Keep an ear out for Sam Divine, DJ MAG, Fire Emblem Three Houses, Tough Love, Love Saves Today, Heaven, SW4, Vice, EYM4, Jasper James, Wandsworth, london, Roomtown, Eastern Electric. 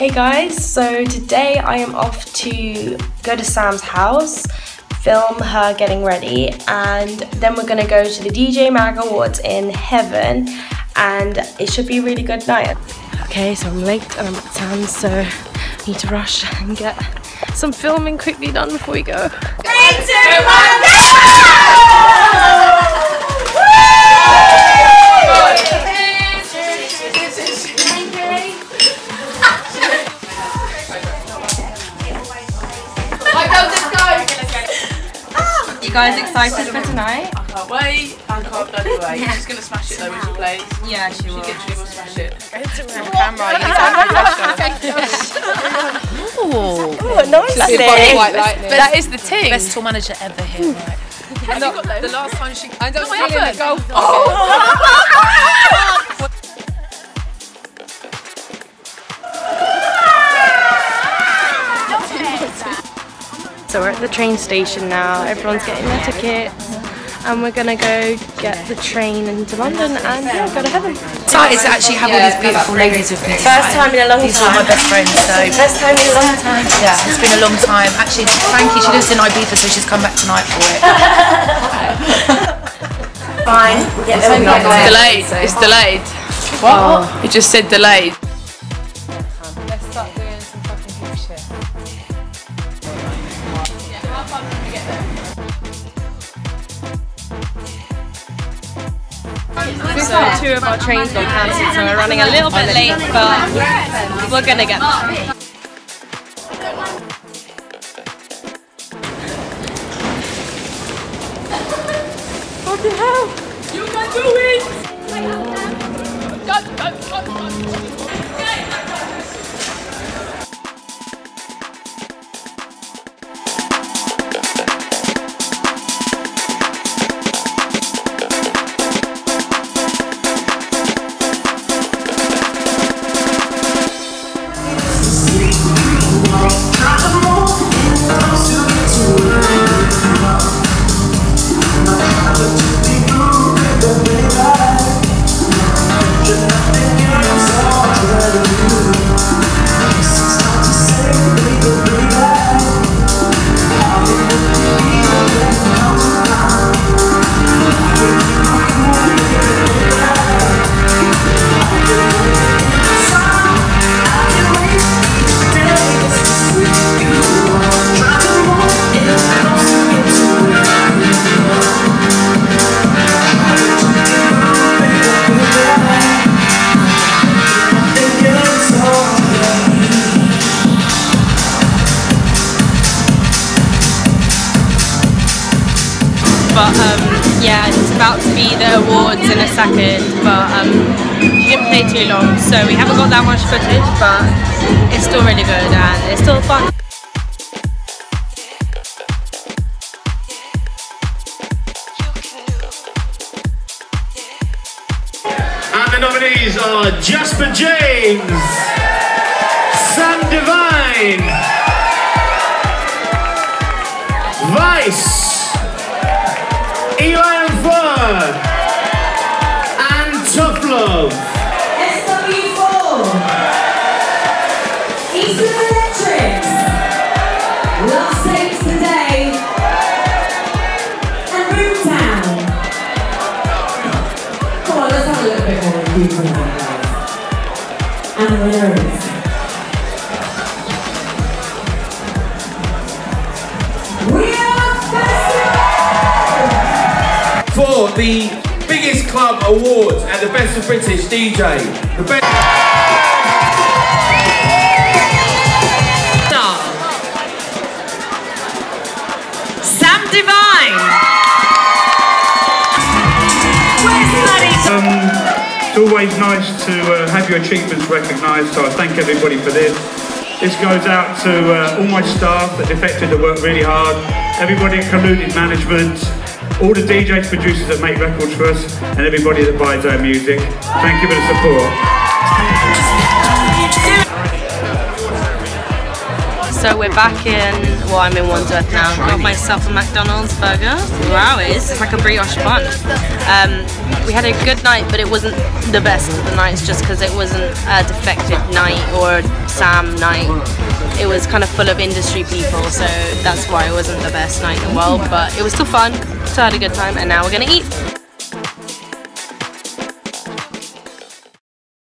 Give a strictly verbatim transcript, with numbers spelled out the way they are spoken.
Hey guys, so today I am off to go to Sam's house, film her getting ready, and then we're gonna go to the D J Mag Awards in Heaven, and it should be a really good night. Okay, so I'm late and I'm at Sam's, so I need to rush and get some filming quickly done before we go. Three, two, one, go! You guys excited for tonight? I can't wait. I can't bloody wait. She's gonna smash it though when she plays. Yeah, she will. She literally will smash it. Camera, camera. Ooh. Oh, nice. That's best, that is the team. Best tour manager ever here. Right. Have you got those? The last time she. I don't see it. Go. Oh. So we're at the train station now, everyone's getting their tickets and we're gonna go get the train into London and yeah, go to Heaven. Excited to actually have all these beautiful ladies with me. First time in a long time. These are my best friends, so first time in a long time. Yeah, it's been a long time. Actually, Frankie, she lives in Ibiza, so she's come back tonight for it. Fine. Yeah, it's delayed. It's delayed. What? Oh. It just said delayed. Let's start doing some fucking hip shit. We've got two of our trains got cancelled, so we're running a little bit late, but we're gonna get there. Fucking hell! You can do it! Go, go, go, go. But um, yeah, it's about to be the awards in a second, but um, she didn't play too long, so we haven't got that much footage, but it's still really good and it's still fun. And the nominees are Jasper James, Sam Divine, Vice, E Y M four and Tough Love. S W four, Eastern Electric, Love Saves Today, and Roomtown. Come on, let's have a little bit more review from that, guys. And the winners. For the biggest club awards and the best of British D J. The best. Sam Divine. Um, it's always nice to uh, have your achievements recognised, so I thank everybody for this. This goes out to uh, all my staff that effected the work really hard, everybody at Colluded Management, all the D Js, producers that make records for us, and everybody that buys our music. Thank you for the support. So we're back in, well, I'm in Wandsworth now. Got myself a McDonald's burger. Wow, it's like a brioche bun. Um, we had a good night, but it wasn't the best of the nights just because it wasn't a defective night or Sam night, it was kind of full of industry people, so that's why it wasn't the best night in the world, but it was still fun, still had a good time, and now we're gonna eat.